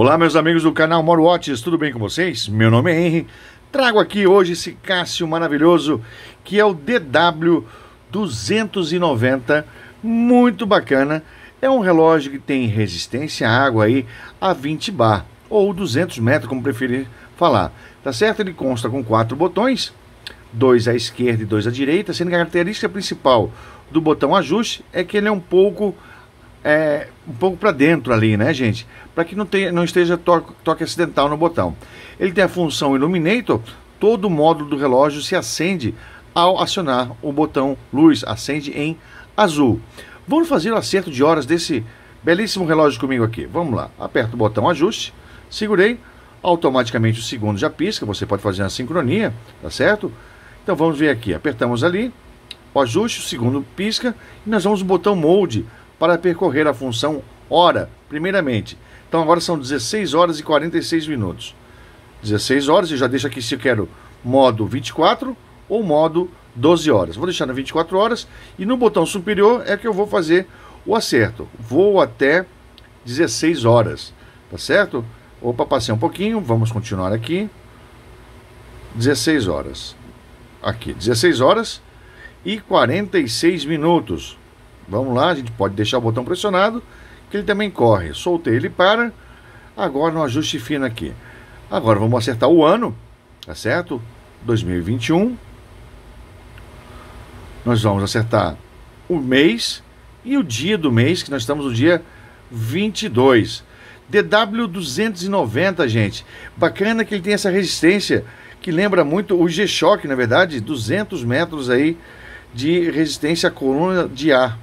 Olá meus amigos do canal Mohr Watches, tudo bem com vocês? Meu nome é Henry, trago aqui hoje esse Casio maravilhoso que é o DW-290, muito bacana. É um relógio que tem resistência à água aí a 20 bar ou 200 metros, como preferir falar, tá certo? Ele consta com 4 botões, 2 à esquerda e 2 à direita, sendo que a característica principal do botão ajuste é que ele é um pouco para dentro ali, né gente, para que não esteja toque acidental no botão. Ele tem a função Illuminator, todo o módulo do relógio se acende ao acionar o botão luz, acende em azul. Vamos fazer o acerto de horas desse belíssimo relógio comigo aqui, vamos lá. Aperto o botão ajuste, segurei, automaticamente o segundo já pisca, você pode fazer uma sincronia, tá certo? Então vamos ver aqui, apertamos ali, o ajuste, o segundo pisca, e nós vamos no botão mode, para percorrer a função hora, primeiramente. Então agora são 16 horas e 46 minutos. 16 horas, eu já deixo aqui se eu quero modo 24 ou modo 12 horas. Vou deixar na 24 horas e no botão superior é que eu vou fazer o acerto. Vou até 16 horas, tá certo? Opa, passei um pouquinho, vamos continuar aqui. 16 horas. Aqui, 16 horas e 46 minutos. Vamos lá, a gente pode deixar o botão pressionado, que ele também corre. Soltei ele para, agora no ajuste fino aqui. Agora vamos acertar o ano, tá certo? 2021. Nós vamos acertar o mês e o dia do mês, que nós estamos no dia 22. DW-290, gente. Bacana que ele tem essa resistência, que lembra muito o G-Shock, na verdade, 200 metros aí de resistência à coluna de ar.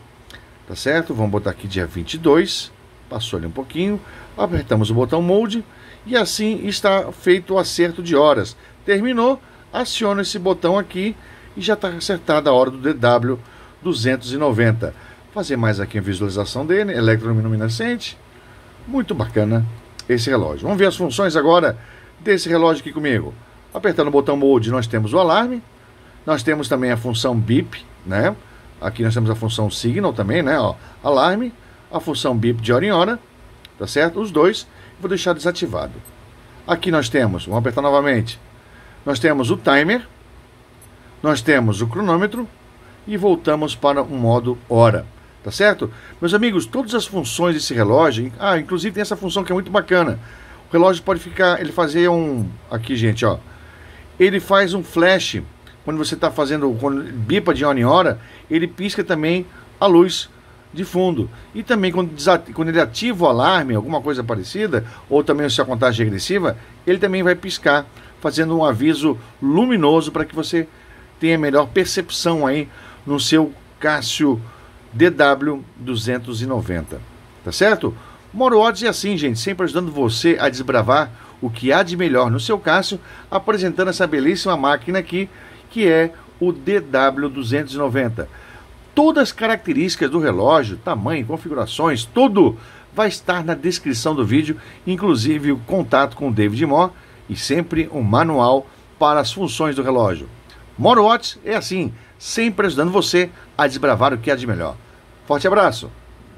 Tá certo? Vamos botar aqui dia 22, passou ali um pouquinho, apertamos o botão mode e assim está feito o acerto de horas. Terminou, aciona esse botão aqui e já está acertada a hora do DW-290. Fazer mais aqui a visualização dele, eletroluminescente, muito bacana esse relógio. Vamos ver as funções agora desse relógio aqui comigo. Apertando o botão mode nós temos o alarme, nós temos também a função bip, né? Aqui nós temos a função signal também, né? Ó, alarme, a função bip de hora em hora, tá certo? Os dois, vou deixar desativado. Aqui nós temos, vamos apertar novamente, nós temos o timer, nós temos o cronômetro e voltamos para um modo hora, tá certo? Meus amigos, todas as funções desse relógio, inclusive tem essa função que é muito bacana. O relógio pode ficar, ele fazer um, aqui gente, ó, ele faz um flash. Quando você está fazendo, quando bipa de hora em hora, ele pisca também a luz de fundo. E também quando ele ativa o alarme, alguma coisa parecida, ou também se a contagem regressiva, ele também vai piscar, fazendo um aviso luminoso para que você tenha melhor percepção aí no seu Casio DW-290. Tá certo? Mohr Watches é assim, gente, sempre ajudando você a desbravar o que há de melhor no seu Casio, apresentando essa belíssima máquina aqui, que é o DW-290. Todas as características do relógio, tamanho, configurações, tudo vai estar na descrição do vídeo, inclusive o contato com o David Mohr e sempre um manual para as funções do relógio. Mohr Watches é assim, sempre ajudando você a desbravar o que há de melhor. Forte abraço!